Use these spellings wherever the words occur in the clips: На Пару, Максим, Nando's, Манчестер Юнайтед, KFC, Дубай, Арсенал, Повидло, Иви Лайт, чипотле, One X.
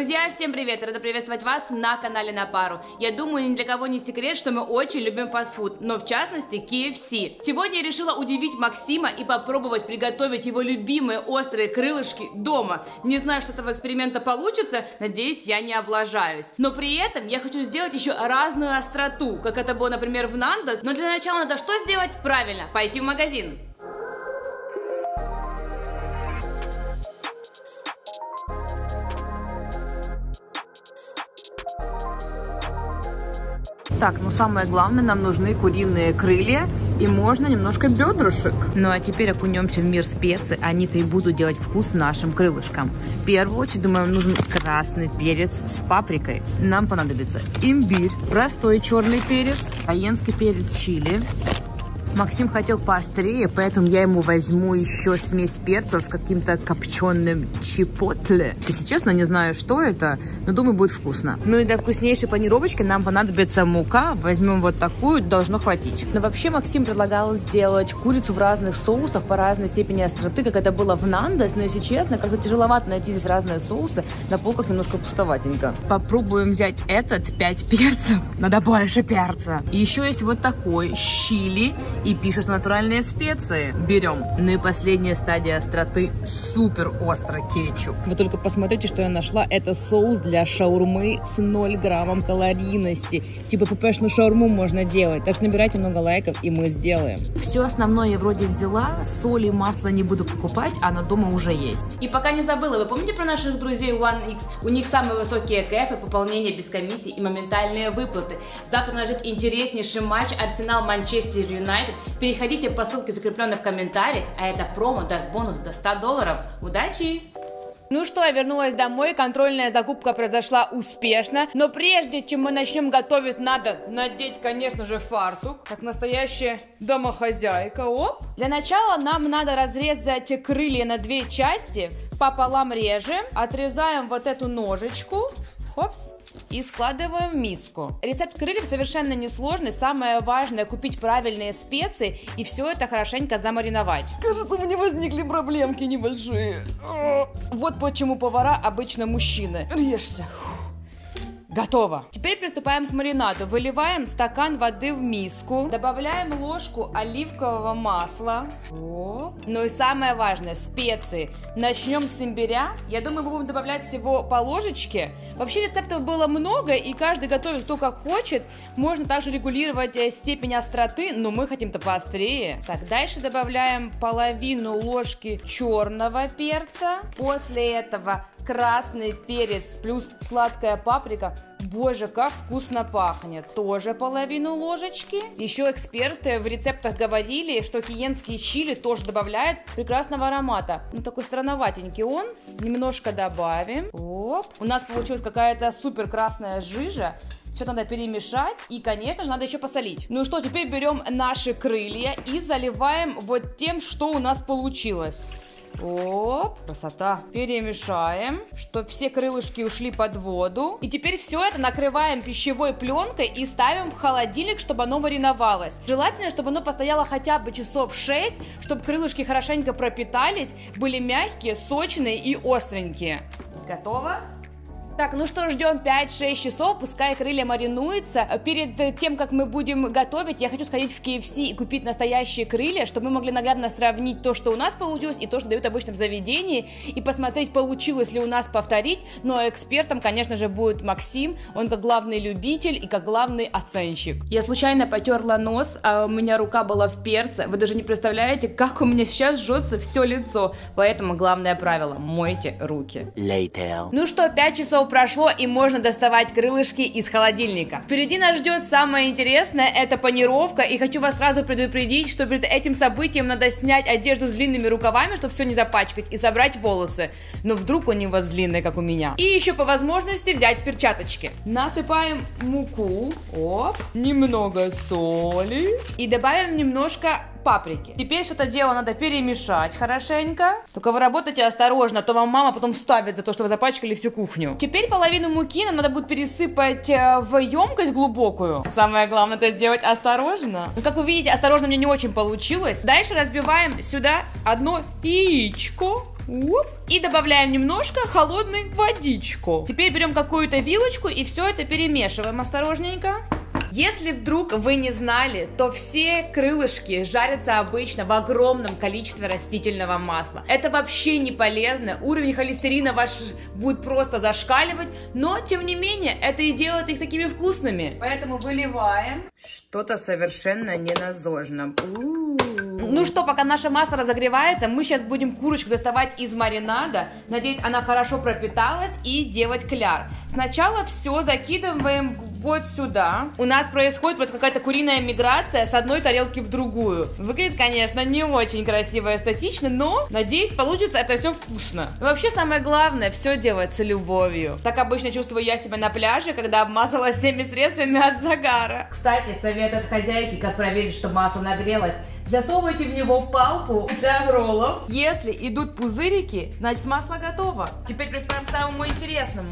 Друзья, всем привет! Рада приветствовать вас на канале На Пару. Я думаю, ни для кого не секрет, что мы очень любим фастфуд, но в частности KFC. Сегодня я решила удивить Максима и попробовать приготовить его любимые острые крылышки дома. Не знаю, что этого эксперимента получится, надеюсь, я не облажаюсь. Но при этом я хочу сделать еще разную остроту, как это было, например, в Nando's. Но для начала надо что сделать? Правильно, пойти в магазин. Так, ну самое главное, нам нужны куриные крылья и можно немножко бедрышек. Ну а теперь окунемся в мир специй, они-то и будут делать вкус нашим крылышкам. В первую очередь, думаю, нужен красный перец с паприкой. Нам понадобится имбирь, простой черный перец, каенский перец чили. Максим хотел поострее, поэтому я ему возьму еще смесь перцев с каким-то копченым чипотле. Если честно, не знаю, что это, но думаю, будет вкусно. Ну и для вкуснейшей панировочки нам понадобится мука. Возьмем вот такую, должно хватить. Но вообще Максим предлагал сделать курицу в разных соусах по разной степени остроты, как это было в Nando's. Но если честно, как-то тяжеловато найти здесь разные соусы. На полках немножко пустоватенько. Попробуем взять этот, 5 перцев. Надо больше перца. И еще есть вот такой, чили. И пишут натуральные специи. Берем. Ну и последняя стадия остроты. Супер острый кетчуп. Вы только посмотрите, что я нашла. Это соус для шаурмы с 0 граммом калорийности. Типа ппшную шаурму можно делать. Так что набирайте много лайков, и мы сделаем. Все основное я вроде взяла. Соли и масло не буду покупать, она дома уже есть. И пока не забыла, вы помните про наших друзей One X? У них самые высокие кэфы, пополнение без комиссии и моментальные выплаты. Завтра нас ждет интереснейший матч Арсенал Манчестер Юнайтед. Переходите по ссылке, закрепленной в комментарии, а это промо даст бонус до $100. Удачи! Ну что, я вернулась домой, контрольная закупка произошла успешно, но прежде чем мы начнем готовить, надо надеть, конечно же, фартук, как настоящая домохозяйка. Оп. Для начала нам надо разрезать крылья на две части, пополам режем, отрезаем вот эту ножечку, хопс. И складываем в миску. Рецепт крыльев совершенно несложный. Самое важное купить правильные специи и все это хорошенько замариновать. Кажется, у меня возникли проблемки небольшие. Вот почему повара обычно мужчины. Режься. Готово. Теперь приступаем к маринаду. Выливаем стакан воды в миску. Добавляем ложку оливкового масла. О. Ну и самое важное, специи. Начнем с имбиря. Я думаю, мы будем добавлять всего по ложечке. Вообще рецептов было много, и каждый готовит то, как хочет. Можно также регулировать степень остроты, но мы хотим-то поострее. Так, дальше добавляем половину ложки черного перца. После этого красный перец плюс сладкая паприка. Боже, как вкусно пахнет. Тоже половину ложечки. Еще эксперты в рецептах говорили, что киенские чили тоже добавляют прекрасного аромата. Ну, такой странноватенький он. Немножко добавим. Оп. У нас получилась какая-то супер красная жижа. Все надо перемешать и, конечно же, надо еще посолить. Ну что, теперь берем наши крылья и заливаем вот тем, что у нас получилось. Оп, красота. Перемешаем, чтобы все крылышки ушли под воду. И теперь все это накрываем пищевой пленкой и ставим в холодильник, чтобы оно мариновалось. Желательно, чтобы оно постояло хотя бы часов 6, чтобы крылышки хорошенько пропитались, были мягкие, сочные и остренькие. Готово? Так, ну что, ждем 5-6 часов, пускай крылья маринуются. Перед тем, как мы будем готовить, я хочу сходить в KFC и купить настоящие крылья, чтобы мы могли наглядно сравнить то, что у нас получилось, и то, что дают обычно в заведении, и посмотреть, получилось ли у нас повторить. Но экспертом, конечно же, будет Максим, он как главный любитель и как главный оценщик. Я случайно потерла нос, а у меня рука была в перце. Вы даже не представляете, как у меня сейчас жжется все лицо. Поэтому главное правило – мойте руки. Later. Ну что, 5 часов прошло, и можно доставать крылышки из холодильника. Впереди нас ждет самое интересное, это панировка, и хочу вас сразу предупредить, что перед этим событием надо снять одежду с длинными рукавами, чтобы все не запачкать, и собрать волосы, но вдруг они у вас длинные, как у меня. И еще по возможности взять перчаточки. Насыпаем муку, оп, немного соли, и добавим немножко паприки. Теперь все это дело надо перемешать хорошенько. Только вы работайте осторожно, а то вам мама потом вставит за то, что вы запачкали всю кухню. Теперь половину муки нам надо будет пересыпать в емкость глубокую. Самое главное это сделать осторожно. Ну, как вы видите, осторожно мне не очень получилось. Дальше разбиваем сюда одно яичко. И добавляем немножко холодной водичку. Теперь берем какую-то вилочку и все это перемешиваем осторожненько. Если вдруг вы не знали, то все крылышки жарятся обычно в огромном количестве растительного масла. Это вообще не полезно, уровень холестерина ваш будет просто зашкаливать, но тем не менее это и делает их такими вкусными. Поэтому выливаем. Что-то совершенно не на зожном. Ну что, пока наше масло разогревается, мы сейчас будем курочку доставать из маринада. Надеюсь, она хорошо пропиталась, и делать кляр. Сначала все закидываем вот сюда. У нас происходит просто какая-то куриная миграция с одной тарелки в другую. Выглядит, конечно, не очень красиво и эстетично, но, надеюсь, получится это все вкусно. Но вообще, самое главное, все делать с любовью. Так обычно чувствую я себя на пляже, когда обмазалась всеми средствами от загара. Кстати, совет от хозяйки, как проверить, что масло нагрелось. Засовывайте в него палку для роллов. Если идут пузырики, значит масло готово. Теперь приступаем к самому интересному.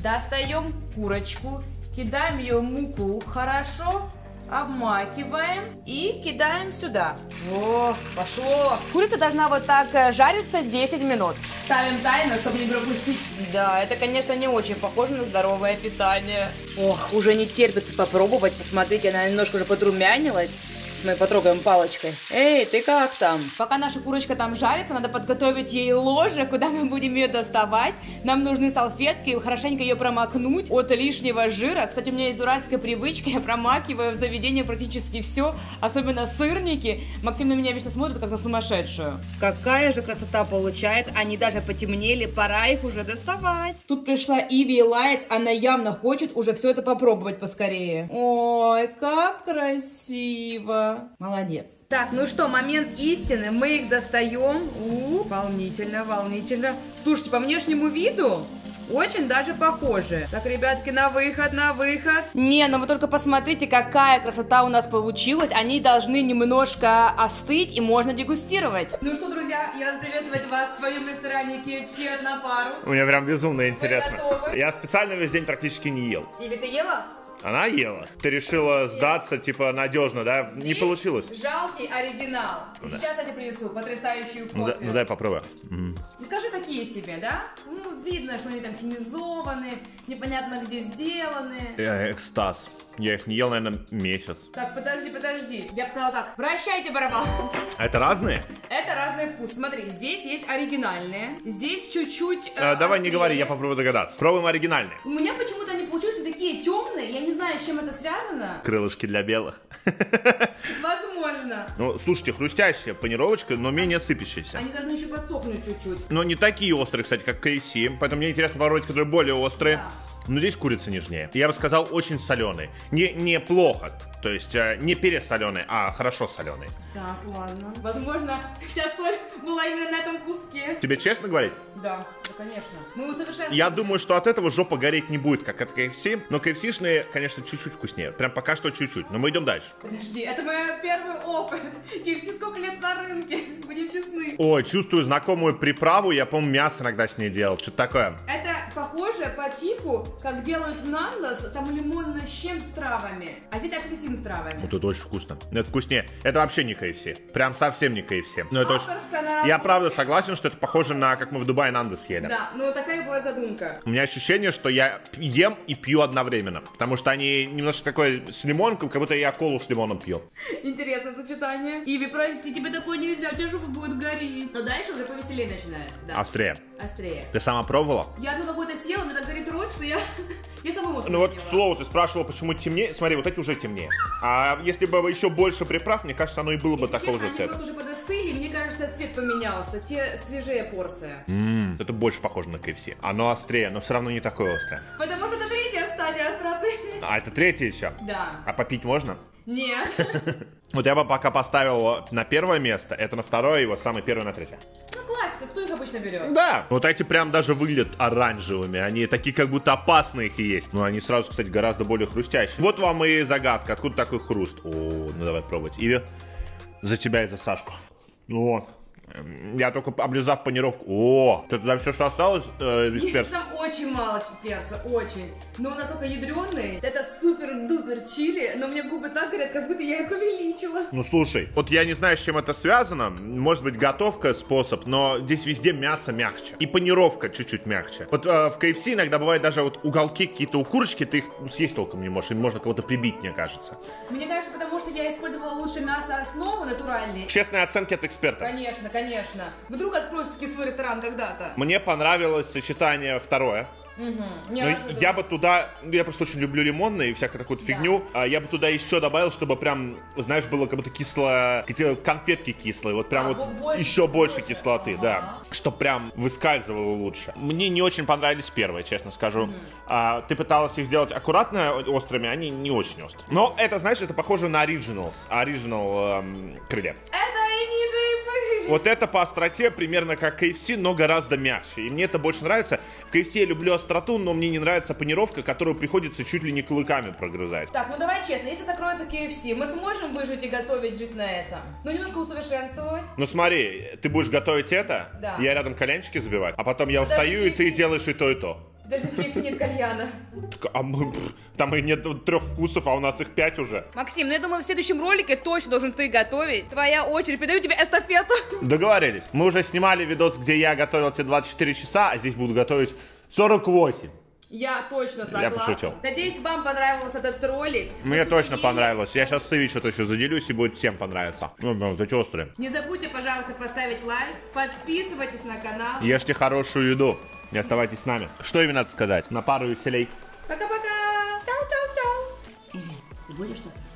Достаем курочку, кидаем ее в муку, хорошо обмакиваем и кидаем сюда. О, пошло! Курица должна вот так жариться 10 минут. Ставим таймер, чтобы не пропустить. Да, это, конечно, не очень похоже на здоровое питание. Ох, уже не терпится попробовать. Посмотрите, она немножко уже подрумянилась. Мы потрогаем палочкой. Эй, ты как там? Пока наша курочка там жарится, надо подготовить ей ложе, куда мы будем ее доставать. Нам нужны салфетки, хорошенько ее промокнуть от лишнего жира. Кстати, у меня есть дурацкая привычка, я промакиваю в заведении практически все, особенно сырники. Максим на меня вечно смотрит, как на сумасшедшую. Какая же красота получается, они даже потемнели, пора их уже доставать. Тут пришла Иви Лайт, она явно хочет уже все это попробовать поскорее. Ой, как красиво. Молодец. Так, ну что, момент истины. Мы их достаем. Волнительно, волнительно. Слушайте, по внешнему виду очень даже похожи. Так, ребятки, на выход, на выход. Не, ну вы только посмотрите, какая красота у нас получилась. Они должны немножко остыть и можно дегустировать. Ну что, друзья, я рада приветствовать вас в своем ресторане KFC «На Пару». У меня прям безумно интересно. Я специально весь день практически не ел. Или ты ела? Она ела. Ты решила сдаться, типа, надежно, да? Не получилось. Жалкий оригинал. Да. Сейчас я тебе принесу потрясающую кофе. Ну дай попробую. Скажи, такие себе, да? Ну, видно, что они там химизованы, непонятно где сделаны. Экстаз. Я их не ел, наверное, месяц. Так, подожди, подожди. Я бы сказала так, вращайте барабан. Это разные? Это разный вкус. Смотри, здесь есть оригинальные, здесь чуть-чуть... давай не говори, я попробую догадаться. Пробуем оригинальные. У меня почему-то они получились такие темные, я не знаю, с чем это связано. Крылышки для белых. Возможно. Ну, слушайте, хрустящая панировочка, но менее сыпящаяся. Они должны еще подсохнуть чуть-чуть. Но не такие острые, кстати, как KFC, поэтому мне интересно попробовать, которые более острые. Да. Но здесь курица нежнее. Я бы сказал, очень соленый. Не плохо, то есть не пересоленый, а хорошо соленый. Так, ладно. Возможно, вся соль была именно на этом куске. Тебе честно говорить? Да, да, конечно. Мы усовершенствовали. Я думаю, что от этого жопа гореть не будет, как от KFC. Но KFC-шные, конечно, чуть-чуть вкуснее. Прям пока что чуть-чуть. Но мы идем дальше. Подожди, это мой первый опыт. KFC сколько лет на рынке? Будем честны. Ой, чувствую знакомую приправу. Я, по-моему, мясо иногда с ней делал. Что-то такое. Это похоже по типу, как делают в Nando's, там лимонный щем с травами, а здесь апельсин с травами. Вот это очень вкусно. Это вкуснее. Это вообще не KFC. Прям совсем не KFC. Но это очень... Я правда согласен, что это похоже на, как мы в Дубае Nando's ели. Да, но такая была задумка. У меня ощущение, что я ем и пью одновременно, потому что они немножко такой с лимонком, как будто я колу с лимоном пью. Интересное сочетание. Иви, прости, тебе такое нельзя, у тебя жопа будет гореть. Но дальше уже повеселее начинается. Да. Острее. Острее. Ты сама пробовала? Я одну какую-то съела, мне так горит рот, что я сама его съела. Ну вот, к слову, ты спрашивала, почему темнее. Смотри, вот эти уже темнее. А если бы еще больше приправ, мне кажется, оно и было бы такого же цвета. Они просто уже подостыли, мне кажется, цвет поменялся. Те свежая порция. Это больше похоже на KFC. Оно острее, но все равно не такое острое. Потому что это третья стадия остроты. А это третья еще? Да. А попить можно? Нет. Вот я бы пока поставил на первое место, это на второе, и вот самый первый на третье. Кто их обычно берет? Да, вот эти прям даже выглядят оранжевыми. Они такие, как будто опасные их и есть. Но они сразу, кстати, гораздо более хрустящие. Вот вам и загадка, откуда такой хруст. О, ну давай пробовать. Или за тебя и за Сашку. Ну вот. Я только облизав панировку. О, это тогда все, что осталось из перца? Там очень мало перца, очень. Но он настолько ядреный. Это супер-дупер чили, но мне губы так горят, как будто я их увеличила. Ну слушай, вот я не знаю, с чем это связано. Может быть, готовка способ, но здесь везде мясо мягче. И панировка чуть-чуть мягче. Вот в KFC иногда бывает даже вот уголки какие-то у курочки, ты их съесть толком не можешь. Им можно кого-то прибить, мне кажется. Мне кажется, потому что я использовала лучше мясо-основу натуральной. Честные оценки от эксперта. Конечно, конечно. Конечно. Вдруг откроешь-таки свой ресторан когда-то. Мне понравилось сочетание второе. Угу. Я бы туда... Я просто очень люблю лимонные и всякую такую фигню. Я бы туда еще добавил, чтобы прям, знаешь, было как будто кисло... Какие-то конфетки кислые. Вот прям вот больше, еще больше кислоты, да. Чтоб прям выскальзывало лучше. Мне не очень понравились первые, честно скажу. Ты пыталась их сделать аккуратно острыми, они не очень острые. Но это, знаешь, это похоже на оригиналс. Оригинал крыле. Вот это по остроте примерно как KFC, но гораздо мягче. И мне это больше нравится. В KFC я люблю остроту, но мне не нравится панировка, которую приходится чуть ли не клыками прогрызать. Так, ну давай честно, если закроется KFC, мы сможем выжить и готовить, жить на этом? Ну немножко усовершенствовать. Ну смотри, ты будешь готовить это, да. Я рядом кальянчики забивать, а потом я устаю, и ты делаешь и то, и то. Даже в KFC нет кальяна. Так, а мы, там и нет 3 вкусов, а у нас их 5 уже. Максим, ну я думаю, в следующем ролике точно должен ты готовить. Твоя очередь, передаю тебе эстафету. Договорились. Мы уже снимали видос, где я готовил тебе 24 часа, а здесь буду готовить 48. Я точно согласна. Я пошутил. Надеюсь, вам понравился этот ролик. Мне точно понравилось. Я сейчас с Иви что-то еще заделюсь, и будет всем понравиться. Ну, эти острые. Не забудьте, пожалуйста, поставить лайк. Подписывайтесь на канал. Ешьте хорошую еду. И оставайтесь с нами. Что именно надо сказать? На пару веселей. Пока-пока. Тау-тау-тау. Будешь что-то?